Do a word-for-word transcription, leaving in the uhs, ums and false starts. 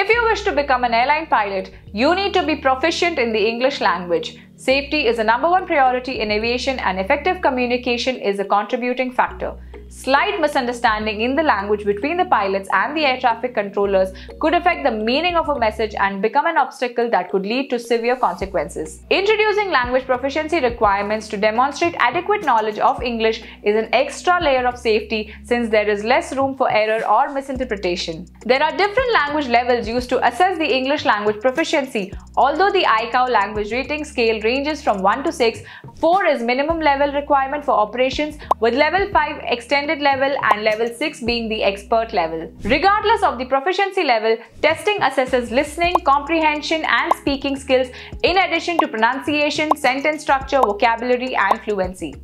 If you wish to become an airline pilot, you need to be proficient in the English language. Safety is a number one priority in aviation, and effective communication is a contributing factor. Slight misunderstanding in the language between the pilots and the air traffic controllers could affect the meaning of a message and become an obstacle that could lead to severe consequences. Introducing language proficiency requirements to demonstrate adequate knowledge of English is an extra layer of safety, since there is less room for error or misinterpretation. There are different language levels used to assess the English language proficiency. Although the I C A O language rating scale ranges from one to six, four is minimum level requirement for operations, with level five extended level and level six being the expert level. Regardless of the proficiency level, testing assesses listening, comprehension and speaking skills in addition to pronunciation, sentence structure, vocabulary and fluency.